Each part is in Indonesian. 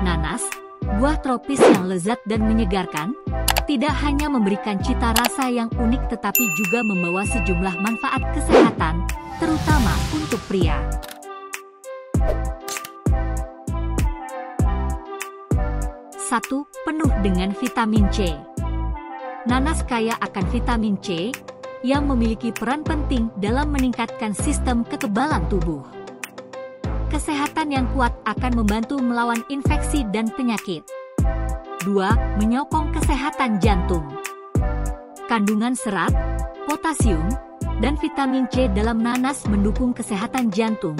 Nanas, buah tropis yang lezat dan menyegarkan, tidak hanya memberikan cita rasa yang unik tetapi juga membawa sejumlah manfaat kesehatan, terutama untuk pria. Satu, penuh dengan vitamin C. Nanas kaya akan vitamin C, yang memiliki peran penting dalam meningkatkan sistem kekebalan tubuh. Kesehatan yang kuat akan membantu melawan infeksi dan penyakit. 2. Menyokong kesehatan jantung. Kandungan serat, potasium, dan vitamin C dalam nanas mendukung kesehatan jantung,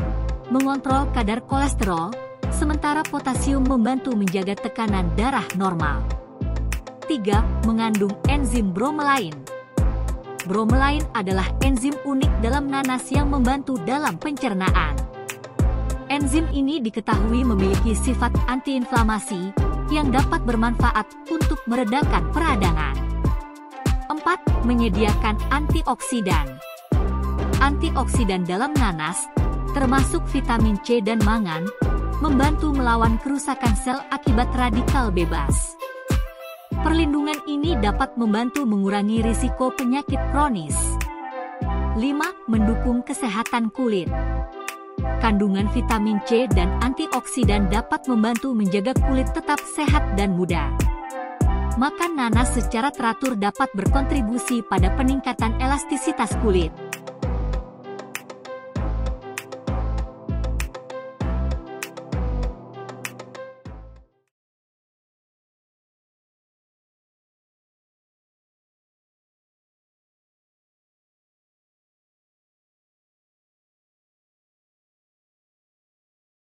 mengontrol kadar kolesterol, sementara potasium membantu menjaga tekanan darah normal. 3. Mengandung enzim bromelain. Bromelain adalah enzim unik dalam nanas yang membantu dalam pencernaan. Enzim ini diketahui memiliki sifat antiinflamasi yang dapat bermanfaat untuk meredakan peradangan. 4. Menyediakan antioksidan. Antioksidan dalam nanas, termasuk vitamin C dan mangan, membantu melawan kerusakan sel akibat radikal bebas. Perlindungan ini dapat membantu mengurangi risiko penyakit kronis. 5. Mendukung kesehatan kulit. Kandungan vitamin C dan antioksidan dapat membantu menjaga kulit tetap sehat dan muda. Makan nanas secara teratur dapat berkontribusi pada peningkatan elastisitas kulit.